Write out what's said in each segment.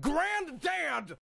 Granddad!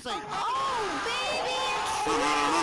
Oh, baby!